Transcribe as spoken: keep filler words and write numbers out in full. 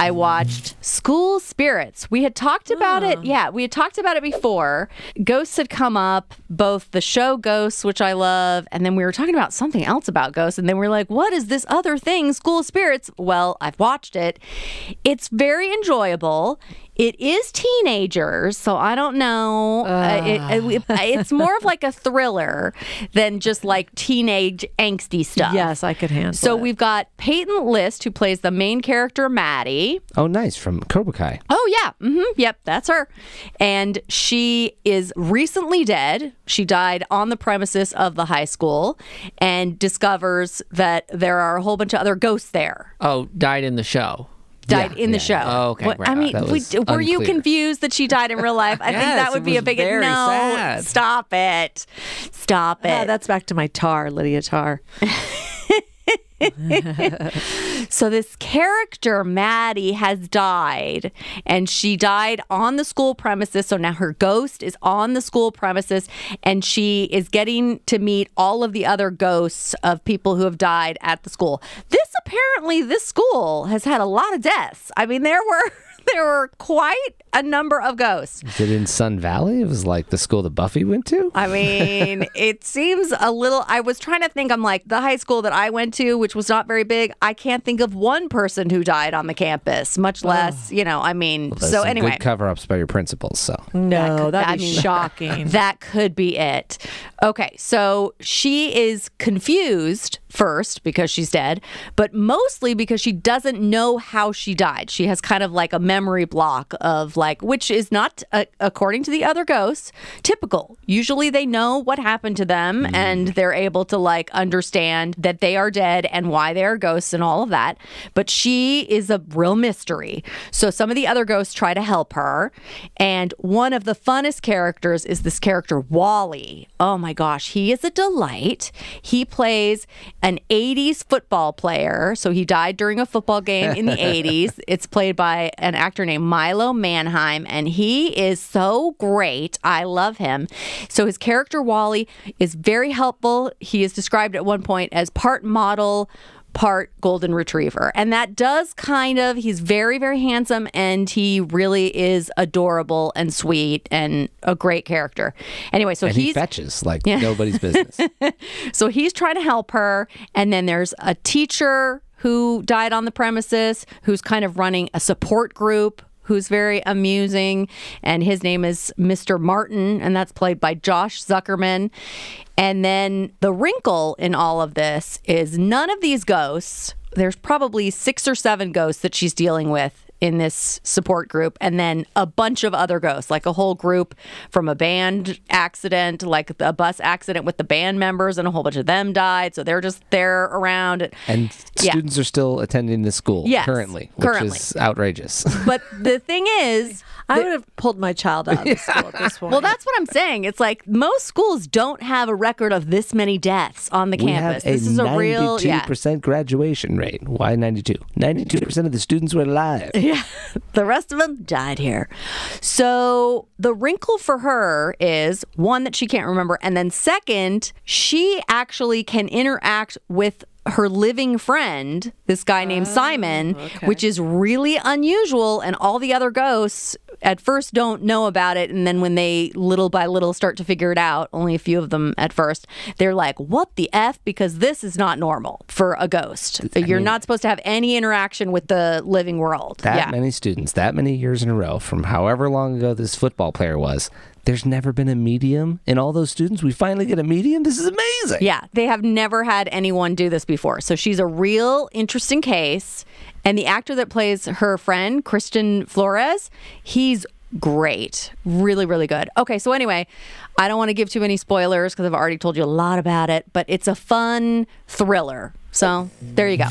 I watched School Spirits. We had talked about oh. it. Yeah, we had talked about it before. Ghosts had come up, both the show Ghosts, which I love, and then we were talking about something else about Ghosts, and then we were like, what is this other thing, School Spirits? Well, I've watched it. It's very enjoyable. It is teenagers, so I don't know. Uh. It, it, it's more of like a thriller than just like teenage angsty stuff. Yes, I could handle so it. So we've got Peyton List, who plays the main character, Maddie. Oh, nice. From Cobra Kai. Oh, yeah. Mm-hmm. Yep, that's her. And she is recently dead. She died on the premises of the high school and discovers that there are a whole bunch of other ghosts there. Oh, died in the show. Died yeah, in the yeah. show. Oh, okay. Well, right. I mean, we, were unclear. You confused that she died in real life? I yes, think that would be a big no. Sad. Stop it! Stop it! Yeah, that's back to my Tar, Lydia Tar. So this character Maddie has died, and she died on the school premises. So now her ghost is on the school premises, and she is getting to meet all of the other ghosts of people who have died at the school. This apparently, this school has had a lot of deaths. I mean, there were there were quite a number of ghosts. Is it in Sun Valley? It was like the school that Buffy went to? I mean, it seems a little... I was trying to think, I'm like, the high school that I went to, which was not very big, I can't think of one person who died on the campus, much less, oh. you know, I mean... Well, so anyway... good cover-ups by your principals, so... No, that could, that'd I be mean, shocking. That could be it. Okay, so she is confused first because she's dead, but mostly because she doesn't know how she died. She has kind of like a memory block of... like, which is not, uh, according to the other ghosts, typical. Usually they know what happened to them mm. and they're able to like understand that they are dead and why they are ghosts and all of that. But she is a real mystery. So some of the other ghosts try to help her. And one of the funnest characters is this character, Wally. Oh my gosh, he is a delight. He plays an eighties football player. So he died during a football game in the eighties. It's played by an actor named Milo Manheim. And he is so great. I love him. So his character, Wally, is very helpful. He is described at one point as part model, part golden retriever. And that does kind of, he's very, very handsome, and he really is adorable and sweet and a great character. Anyway, so and he's, he fetches like yeah. nobody's business. So he's trying to help her. And then there's a teacher who died on the premises, who's kind of running a support group, who's very amusing, and his name is Mister Martin, and that's played by Josh Zuckerman. And then the wrinkle in all of this is none of these ghosts, there's probably six or seven ghosts that she's dealing with in this support group, and then a bunch of other ghosts, like a whole group from a band accident, like a bus accident with the band members, and a whole bunch of them died, so they're just there around. And yeah. students are still attending the school yes, currently, which currently. is outrageous. But the thing is... I would have pulled my child out of the school at this point. Well, that's what I'm saying. It's like most schools don't have a record of this many deaths on the we campus. Have a this is a real... ninety-two percent yeah. graduation rate. Why ninety-two? ninety-two percent of the students were alive. Yeah, the rest of them died here. So the wrinkle for her is, one, that she can't remember, and then second, she actually can interact with her living friend, this guy named oh, Simon, okay. which is really unusual, and all the other ghosts at first don't know about it, and then when they little by little start to figure it out, only a few of them at first, they're like, what the F? Because this is not normal for a ghost. I You're mean, not supposed to have any interaction with the living world. That yeah. many students, that many years in a row, from however long ago this football player was, there's never been a medium in all those students. We finally get a medium. This is amazing. Yeah, they have never had anyone do this before. So she's a real interesting case. And the actor that plays her friend, Kristian Flores, he's great. Really, really good. Okay, so anyway, I don't want to give too many spoilers because I've already told you a lot about it, but it's a fun thriller. So there you go.